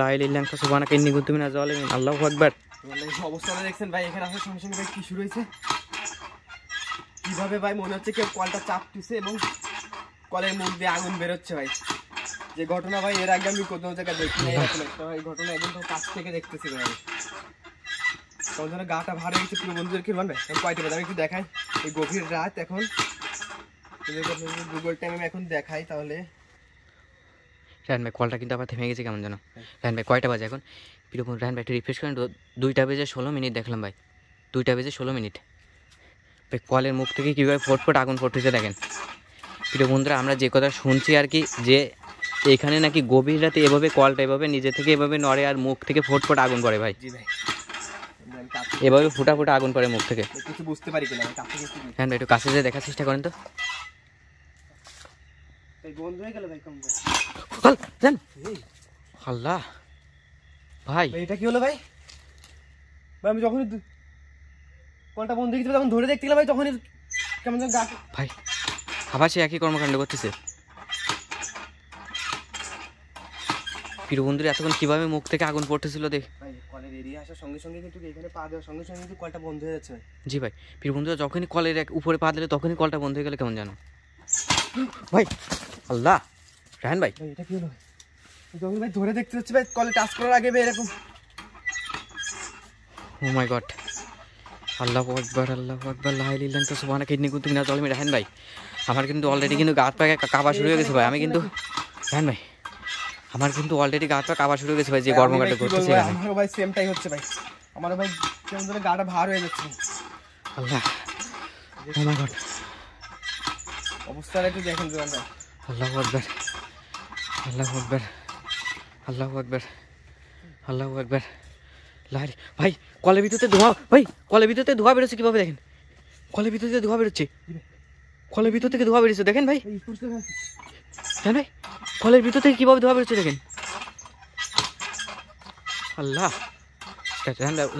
লাই লিলাম তো সুবহানাকা ইন্নী কুনতু মিনাজ জালিমিন আল্লাহু আকবার। আল্লাহ এই অবস্থাটা দেখছেন ভাই, এখানে আসার সঙ্গে সঙ্গে ভাই কি শুরু হইছে, কিভাবে ভাই মনে হচ্ছে কেউ কলটা চাপতেছে এবং কলের মুখ দিয়ে আগুন বের হচ্ছে ভাই। যে ঘটনা ভাই এর আগে আমি কোথাও জায়গা দেখি নাই, এরকম একটা ভাই ঘটনা একদম কাছ থেকে দেখতেছি ভাই। তখন যেন গাটা ভার হয়ে গেছে। প্রিয় বন্ধুদের কি বলবে কয়টা বাজে আমি একটু দেখাই, এই গভীর রাত এখন গুগল টাইমে আমি এখন দেখাই। তাহলে রান ভাই কলটা কিন্তু আবার থেমে গেছে কেমন যেন। রান ভাই কয়টা বাজে এখন? প্রিয়বন্ধু রান ভাই একটু রিফ্রেশ করেন, 2টা বেজে 16 মিনিট দেখলাম ভাই, 2টা বেজে 16 মিনিট। ভাই কলের মুখ থেকে কীভাবে ফটফট আগুন পড়তেছে দেখেন। প্রিয়বন্ধুরা আমরা যে কথা শুনছি আর কি, যে এখানে নাকি গভীর রাতে এভাবে কলটা এভাবে নিজে থেকে এভাবে নড়ে আর মুখ থেকে ফটফট আগুন করে ভাই, এভাবে ফুটা ফুটা আগুন করে মুখ থেকে। কিছু বুঝতে পারি কিনা? হ্যাঁ ভাই একটু কাছে যেয়ে দেখার চেষ্টা করেন তো। বন্ধ হয়ে গেল ভাই কম কল জান। আল্লাহ ভাই এটা কি হলো ভাই? ভাই আমি যখন কলটা বন্ধ হয়ে গেল তখন ধরে দেখতে গেলাম ভাই, তখনই কেমন যেন ভাই আবার সে একই কর্মকাণ্ড করতেছে। প্রিয় বন্ধুরা এতক্ষণ কীভাবে মুখ থেকে আগুন পড়তেছিল দেখ ভাই, কলের এরিয়া আসার সঙ্গে সঙ্গে কিন্তু এখানে পা দেওয়ার সঙ্গে সঙ্গে কিন্তু কলটা বন্ধ হয়ে যাচ্ছে। জি ভাই প্রিয় বন্ধুরা যখনই কলের উপরে পা দিলে তখনই কলটা বন্ধ হয়ে গেল কেমন জানো ভাই। আল্লাহ রাহান ভাই এটা কি হলো ভাই? ধরে দেখতে হচ্ছে ভাই কলে টাচ করার আগে ভাই এরকম। ও মাই গড আল্লাহু আকবার আল্লাহু আকবার লা ইলাহা ইল্লাল্লাহ সুবহানাকা ইন্নী কুনতু মিনাজ জালিমিন। রাহান ভাই আমার কিন্তু অলরেডি কিন্তু গা হাত পা কাঁপা শুরু হয়ে গেছে ভাই। আমি কিন্তু রাহান ভাই আমার কিন্তু অলরেডি গা হাত পা কাঁপা শুরু হয়ে গেছে ভাই, যে গরমকাটে করতেছে আমারও ভাই সেমটাই হচ্ছে ভাই। আমারও ভাই কেমন ধরে গাটা ভার হয়ে যাচ্ছে। আল্লাহ ও মাই গড অবস্থাটা একটু দেখেন জোয়ান ভাই। আল্লাহু আকবার আল্লাহু আকবার আল্লাহু আকবার আল্লাহু আকবার। লাইট ভাই কলের ভিতরে ধোঁয়া, ভাই কলের ভিতরে ধোঁয়া বেরোচ্ছে কীভাবে দেখেন। কলের ভিতর থেকে ধোঁয়া বেরোচ্ছে, কলের ভিতর থেকে ধোঁয়া বেরোচ্ছে দেখেন ভাই। হ্যাঁ ভাই কলের ভিতর থেকে কীভাবে ধোঁয়া বেরোচ্ছে দেখেন। আল্লাহ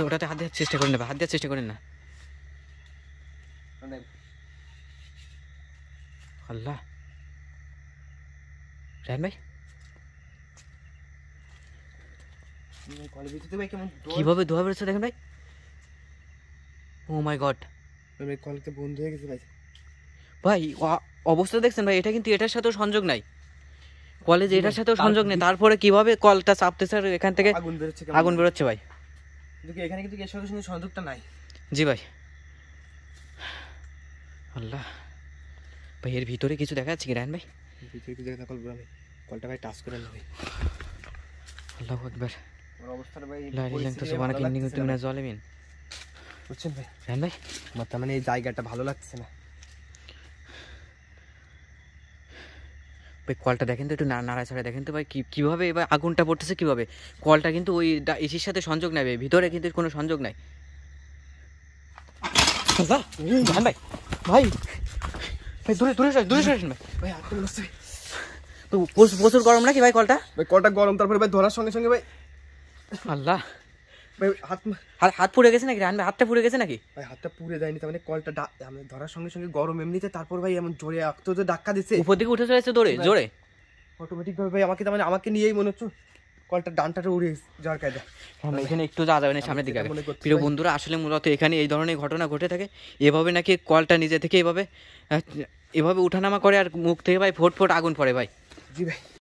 ওটাতে হাত দেওয়ার চেষ্টা করেন না, হাত দেওয়ার চেষ্টা করেন না। আল্লাহ রান ভাই কিভাবে ধোয়া বেরোচ্ছে দেখেন ভাই। ও মাই গড কলটা বন্ধ হয়ে গেছে ভাই। ভাই অবস্থা দেখছেন ভাই, এটা কিন্তু এটার সাথেও সংযোগ নাই, কলেজ এটার সাথেও সংযোগ নেই, তারপরে কিভাবে কলটা চাপতেছে আর এখান থেকে আগুন বেরোচ্ছে ভাই। এখানে কিন্তু এর সাথে সংযোগটা নাই। জি ভাই আল্লাহ ভাই এর ভিতরে কিছু দেখা যাচ্ছে কি রান ভাই? কলটা ভাই টাচ করে নেবে। আল্লাহু আকবার আমার অবস্থাটা ভাই লা ইলাহা ইল্লাল্লাহ সুবহানাকা ইন্নী কুনতু মিনাজ জালিমিন। বুঝছেন ভাই রান ভাই আমার তার মানে এই জায়গাটা ভালো লাগছে না ভাই। কলটা দেখেন তো একটু নাড়াচাড়া দেখেন তো ভাই কীভাবে এবার আগুনটা পড়তেছে কীভাবে। কলটা কিন্তু ওই এসির সাথে সংযোগ নেবে, ভিতরে কিন্তু কোনো সংযোগ নাই। রান ভাই ভাই ভাই দূরে দূরে দূরে সরেন ভাই। ভাই আগুন লাগছে তো প্রচুর গরম নাকি ভাই? কলটা ভাই কলটা গরম, তারপরে ভাই ধরার সঙ্গে সঙ্গে ভাই। আল্লাহ ভাই হাত পুড়ে গেছে নাকি রান ভাই? হাতটা পুড়ে গেছে নাকি ভাই? হাতটা পুড়ে যায়নি, তার মানে কলটা ধরার সঙ্গে সঙ্গে গরম এমনিতে, তারপর ভাই এমন জোরে আক্ত তো ধাক্কা দিচ্ছে, উপর দিকে উঠে চলেছে জোরে জোরে অটোমেটিক ভাবে ভাই। আমাকে তার মানে আমাকে নিয়েই মনে হচ্ছে কলটা ডানটাটা উড়ে যাওয়ার কায়দা। এখানে একটু যাওয়া যাবে না সামনের দিকে। প্রিয় বন্ধুরা আসলে মূলত এখানে এই ধরনের ঘটনা ঘটে থাকে, এভাবে নাকি কলটা নিজে থেকে এভাবে উঠানামা করে আর মুখ থেকে ভাই ফোট ফোট আগুন পড়ে ভাই। জি ভাই।